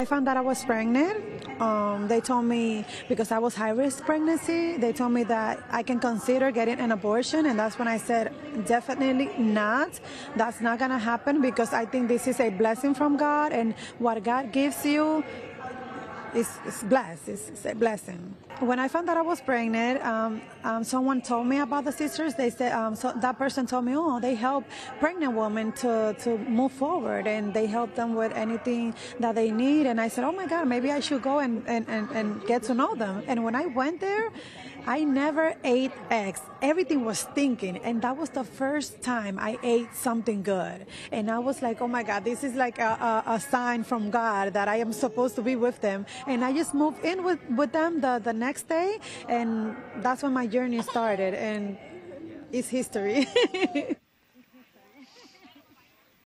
I found out I was pregnant. They told me, because I was high-risk pregnancy, they told me that I can consider getting an abortion, and that's when I said, definitely not. That's not gonna happen, because I think this is a blessing from God, and what God gives you is blessed. It's a blessing. When I found out I was pregnant, someone told me about the sisters. They said, so that person told me, oh, they help pregnant women to move forward, and they help them with anything that they need. And I said, oh my God, maybe I should go and get to know them. And when I went there, I never ate eggs. Everything was stinking, and that was the first time I ate something good. And I was like, oh my God, this is like a sign from God that I am supposed to be with them. And I just moved in with them the next day, and that's when my journey started, and it's history.